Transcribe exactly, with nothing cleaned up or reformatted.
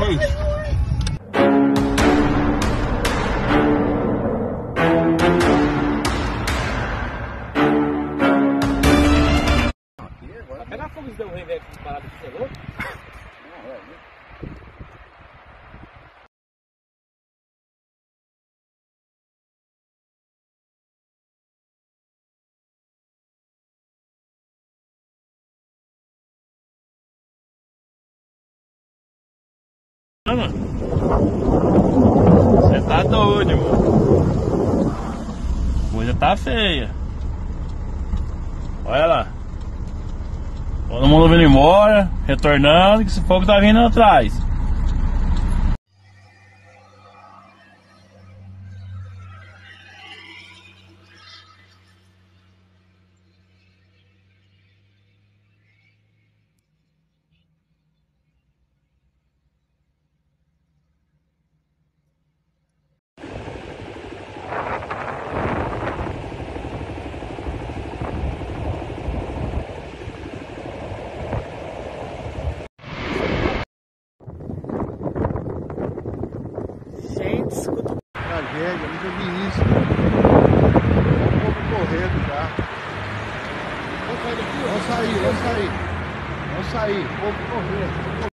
Reis. Pegar fogo deu um rei velho parado de ser louco? Não, é, viu? Mano, você tá doido, mano. A coisa tá feia. Olha lá. Todo mundo vindo embora, retornando, que esse fogo tá vindo atrás. Tragédia, eu nunca vi isso. Um pouco correr do carro. Vamos sair daqui, vamos sair, vamos sair. Vamos sair, vamos correr.